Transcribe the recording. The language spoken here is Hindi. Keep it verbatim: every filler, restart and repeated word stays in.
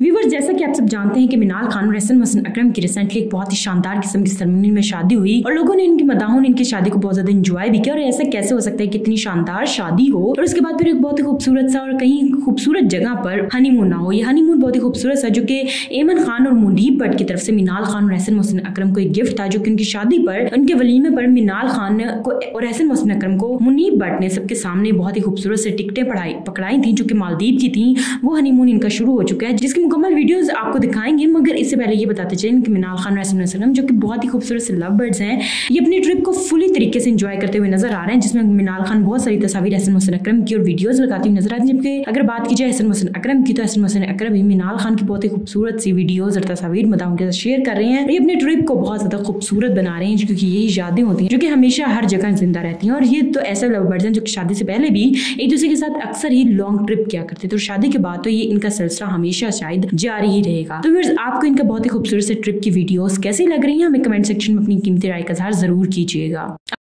व्यूअर्स, जैसा कि आप सब जानते हैं कि मिनाल खान और अहसन मोहसिन अकरम की रिसेंटली एक बहुत ही शानदार किस्म की सरमनी में शादी हुई और लोगों ने इनकी मदाहों ने इनकी शादी को बहुत ज्यादा इंजॉय भी किया। और ऐसा कैसे हो सकता है कि इतनी शानदार शादी हो और उसके बाद फिर एक बहुत ही खूबसूरत सा और कहीं खूबसूरत जगह पर हनीमून ना हो। यह हनीमून बहुत ही खूबसूरत सा जो कि ऐमन खान और मुनीब बट की तरफ से मिनाल खान और अहसन मोहसिन अकरम को एक गिफ्ट था, जो कि उनकी शादी पर उनके वलीमे पर मिनाल खान को और अहसन मोहसिन अकरम को मुनीब बट ने सबके सामने बहुत ही खूबसूरत से टिकटें पकड़ाई थी जो कि मालदीव की थी। वो हनीमून इनका शुरू हो चुका है जिसकी मुकम्मल वीडियोस आपको दिखाएंगे, मगर इससे पहले ये बताते चलें कि मिनाल खान और अहसन मोहसिन अकरम जो कि बहुत ही खूबसूरत से लव बर्ड्स हैं, ये अपनी ट्रिप को फुली तरीके से एंजॉय करते हुए नजर आ रहे हैं, जिसमें मिनाल खान बहुत सारी तस्वीर अहसन मोहसिन अकरम की और वीडियोस लगाती हुई नजर आती है। जबकि अगर बात की जाए अहसन मोहसिन अकरम की तो अहसन मोहसिन अकरम भी मिनाल खान की बहुत ही खूबसूरत सी वीडियोज और तस्वीर मदाहों के साथ शेयर कर रहे हैं। ये अपनी ट्रिप को बहुत ज्यादा खूबसूरत बना रहे हैं क्योंकि यही यादें होती हैं जो कि हमेशा हर जगह जिंदा रहती हैं। और ये तो ऐसे लव बर्ड्स हैं जो कि शादी से पहले भी एक दूसरे के साथ अक्सर ही लॉन्ग ट्रिप किया करते थे और शादी के बाद तो ये इनका सिलसिला हमेशा शायद जारी ही रहेगा। तो व्यूअर्स, आपको इनका बहुत ही खूबसूरत से ट्रिप की वीडियोस कैसी लग रही हैं, हमें कमेंट सेक्शन में अपनी कीमती राय का इजहार जरूर कीजिएगा।